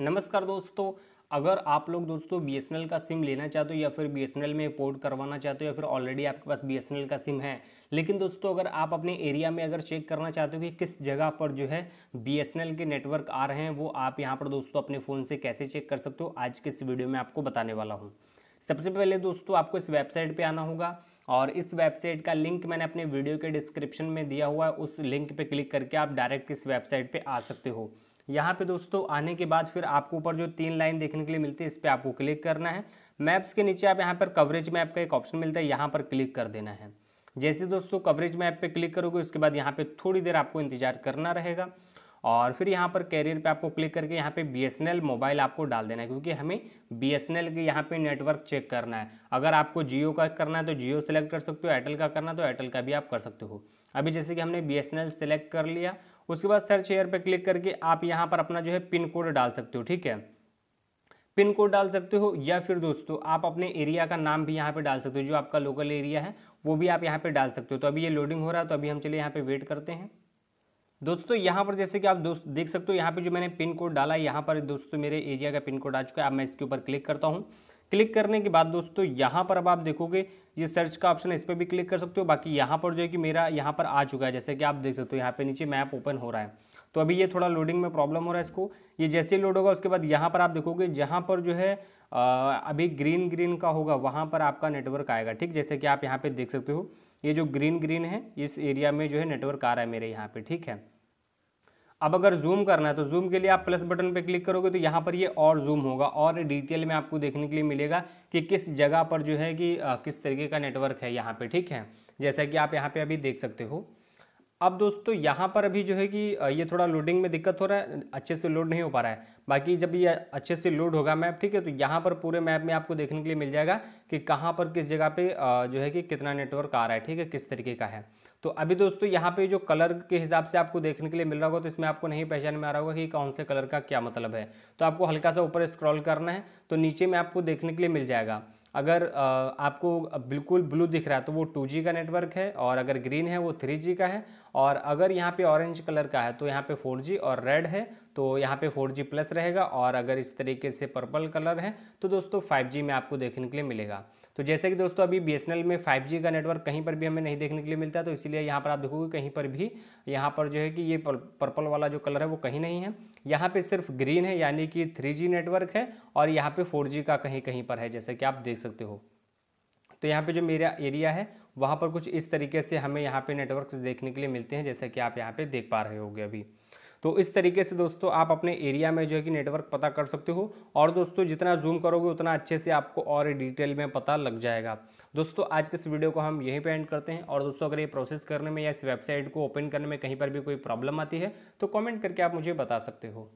नमस्कार दोस्तों, अगर आप लोग दोस्तों बीएसएनएल का सिम लेना चाहते हो या फिर बीएसएनएल में पोर्ट करवाना चाहते हो या फिर ऑलरेडी आपके पास बीएसएनएल का सिम है, लेकिन दोस्तों अगर आप अपने एरिया में अगर चेक करना चाहते हो कि किस जगह पर जो है बीएसएनएल के नेटवर्क आ रहे हैं, वो आप यहाँ पर दोस्तों अपने फ़ोन से कैसे चेक कर सकते हो, आज के इस वीडियो में आपको बताने वाला हूँ। सबसे पहले दोस्तों आपको इस वेबसाइट पर आना होगा और इस वेबसाइट का लिंक मैंने अपने वीडियो के डिस्क्रिप्शन में दिया हुआ है, उस लिंक पर क्लिक करके आप डायरेक्ट इस वेबसाइट पर आ सकते हो। यहाँ पे दोस्तों आने के बाद फिर आपको ऊपर जो 3 लाइन देखने के लिए मिलती है, इस पर आपको क्लिक करना है। मैप्स के नीचे आप यहाँ पर कवरेज मैप का एक ऑप्शन मिलता है, यहाँ पर क्लिक कर देना है। जैसे दोस्तों कवरेज मैप पे क्लिक करोगे उसके बाद यहाँ पे थोड़ी देर आपको इंतजार करना रहेगा और फिर यहाँ पर कैरियर पे आपको क्लिक करके यहाँ पे बीएसएनएल मोबाइल आपको डाल देना है, क्योंकि हमें बीएसएनएल के यहाँ पे नेटवर्क चेक करना है। अगर आपको जियो का करना है तो जियो सेलेक्ट कर सकते हो, एयरटेल का करना है तो एयरटेल का भी आप कर सकते हो। अभी जैसे कि हमने बीएसएनएल सेलेक्ट कर लिया, उसके बाद सर्च एयर पे क्लिक करके आप यहाँ पर अपना जो है पिन कोड डाल सकते हो, ठीक है, पिन कोड डाल सकते हो या फिर दोस्तों आप अपने एरिया का नाम भी यहाँ पे डाल सकते हो, जो आपका लोकल एरिया है वो भी आप यहाँ पे डाल सकते हो। तो अभी ये लोडिंग हो रहा है, तो अभी हम चलिए यहाँ पे वेट करते हैं। दोस्तों यहाँ पर जैसे कि आप दोस्तों देख सकते हो, यहाँ पे जो मैंने पिन कोड डाला है, यहाँ पर दोस्तों मेरे एरिया का पिन कोड आ चुका है। अब मैं इसके ऊपर क्लिक करता हूँ। क्लिक करने के बाद दोस्तों यहाँ पर अब आप देखोगे ये सर्च का ऑप्शन है, इस पर भी क्लिक कर सकते हो। बाकी यहाँ पर जो है कि मेरा यहाँ पर आ चुका है, जैसे कि आप देख सकते हो यहाँ पे नीचे मैप ओपन हो रहा है। तो अभी ये थोड़ा लोडिंग में प्रॉब्लम हो रहा है, इसको ये जैसे लोड होगा उसके बाद यहाँ पर आप देखोगे जहाँ पर जो है अभी ग्रीन का होगा वहाँ पर आपका नेटवर्क आएगा, ठीक। जैसे कि आप यहाँ पर देख सकते हो ये जो ग्रीन है इस एरिया में जो है नेटवर्क आ रहा है मेरे यहाँ पर, ठीक है। अब अगर जूम करना है तो जूम के लिए आप प्लस बटन पे क्लिक करोगे तो यहाँ पर ये और जूम होगा और डिटेल में आपको देखने के लिए मिलेगा कि किस जगह पर जो है कि किस तरीके का नेटवर्क है यहाँ पे, ठीक है, जैसा कि आप यहाँ पे अभी देख सकते हो। अब दोस्तों यहाँ पर अभी जो है कि ये थोड़ा लोडिंग में दिक्कत हो रहा है, अच्छे से लोड नहीं हो पा रहा है। बाकी जब ये अच्छे से लोड होगा मैप, ठीक है, तो यहाँ पर पूरे मैप में आपको देखने के लिए मिल जाएगा कि कहाँ पर किस जगह पे जो है कि कितना नेटवर्क आ रहा है, ठीक है, किस तरीके का है। तो अभी दोस्तों यहाँ पे जो कलर के हिसाब से आपको देखने के लिए मिल रहा होगा, तो इसमें आपको नहीं पहचान में आ रहा होगा कि कौन से कलर का क्या मतलब है। तो आपको हल्का सा ऊपर स्क्रॉल करना है तो नीचे में आपको देखने के लिए मिल जाएगा। अगर आपको बिल्कुल ब्लू दिख रहा है तो वो 2G का नेटवर्क है, और अगर ग्रीन है वो 3G का है, और अगर यहाँ पे ऑरेंज कलर का है तो यहाँ पे 4G, और रेड है तो यहाँ पे 4G प्लस रहेगा, और अगर इस तरीके से पर्पल कलर है तो दोस्तों 5G में आपको देखने के लिए मिलेगा। तो जैसे कि दोस्तों अभी BSNL में 5G का नेटवर्क कहीं पर भी हमें नहीं देखने के लिए मिलता, तो इसीलिए यहाँ पर आप देखोगे कहीं पर भी यहाँ पर जो है कि ये पर्पल वाला जो कलर है वो कहीं नहीं है। यहाँ पे सिर्फ ग्रीन है, यानी कि 3G नेटवर्क है, और यहाँ पे 4G का कहीं कहीं पर है, जैसे कि आप देख सकते हो। तो यहाँ पे जो मेरा एरिया है वहाँ पर कुछ इस तरीके से हमें यहाँ पे नेटवर्क देखने के लिए मिलते हैं, जैसे कि आप यहाँ पे देख पा रहे होगे अभी। तो इस तरीके से दोस्तों आप अपने एरिया में जो है कि नेटवर्क पता कर सकते हो, और दोस्तों जितना जूम करोगे उतना अच्छे से आपको और डिटेल में पता लग जाएगा। दोस्तों आज के इस वीडियो को हम यहीं पे एंड करते हैं, और दोस्तों अगर ये प्रोसेस करने में या इस वेबसाइट को ओपन करने में कहीं पर भी कोई प्रॉब्लम आती है तो कॉमेंट करके आप मुझे बता सकते हो।